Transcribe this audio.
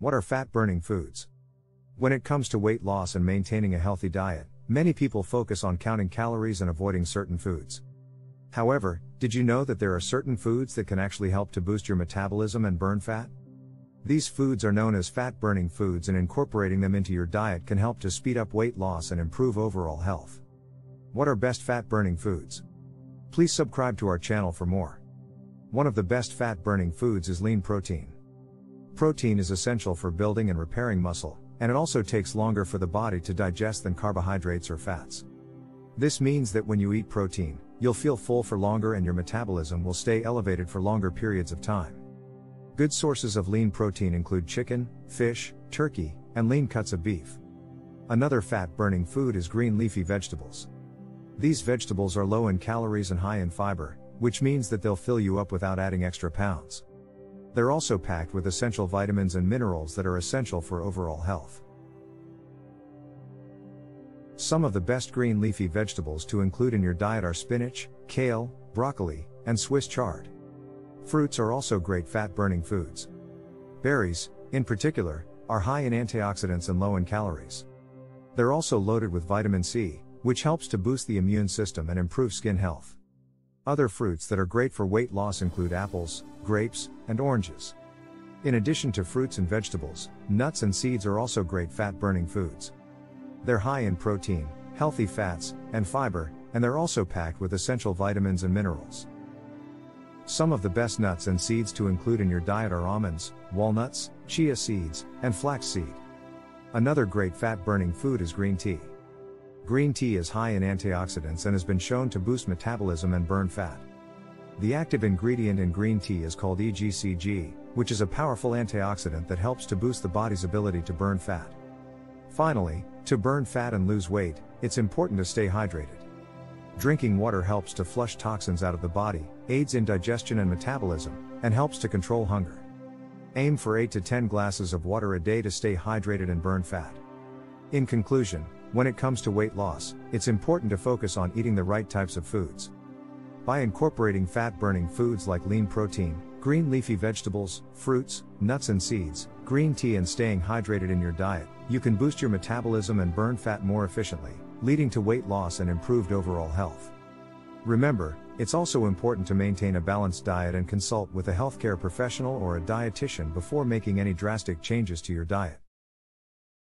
What are fat-burning foods? When it comes to weight loss and maintaining a healthy diet, many people focus on counting calories and avoiding certain foods. However, did you know that there are certain foods that can actually help to boost your metabolism and burn fat? These foods are known as fat-burning foods, and incorporating them into your diet can help to speed up weight loss and improve overall health. What are best fat-burning foods? Please subscribe to our channel for more. One of the best fat-burning foods is lean protein. Protein is essential for building and repairing muscle, and it also takes longer for the body to digest than carbohydrates or fats. This means that when you eat protein, you'll feel full for longer and your metabolism will stay elevated for longer periods of time. Good sources of lean protein include chicken, fish, turkey, and lean cuts of beef. Another fat-burning food is green leafy vegetables. These vegetables are low in calories and high in fiber, which means that they'll fill you up without adding extra pounds. They're also packed with essential vitamins and minerals that are essential for overall health. Some of the best green leafy vegetables to include in your diet are spinach, kale, broccoli, and Swiss chard. Fruits are also great fat-burning foods. Berries, in particular, are high in antioxidants and low in calories. They're also loaded with vitamin C, which helps to boost the immune system and improve skin health. Other fruits that are great for weight loss include apples, grapes, and oranges. In addition to fruits and vegetables, nuts and seeds are also great fat-burning foods. They're high in protein, healthy fats, and fiber, and they're also packed with essential vitamins and minerals. Some of the best nuts and seeds to include in your diet are almonds, walnuts, chia seeds, and flaxseed. Another great fat-burning food is green tea. Green tea is high in antioxidants and has been shown to boost metabolism and burn fat. The active ingredient in green tea is called EGCG, which is a powerful antioxidant that helps to boost the body's ability to burn fat. Finally, to burn fat and lose weight, it's important to stay hydrated. Drinking water helps to flush toxins out of the body, aids in digestion and metabolism, and helps to control hunger. Aim for 8 to 10 glasses of water a day to stay hydrated and burn fat. In conclusion, when it comes to weight loss, it's important to focus on eating the right types of foods. By incorporating fat-burning foods like lean protein, green leafy vegetables, fruits, nuts and seeds, green tea, and staying hydrated in your diet, you can boost your metabolism and burn fat more efficiently, leading to weight loss and improved overall health. Remember, it's also important to maintain a balanced diet and consult with a healthcare professional or a dietitian before making any drastic changes to your diet.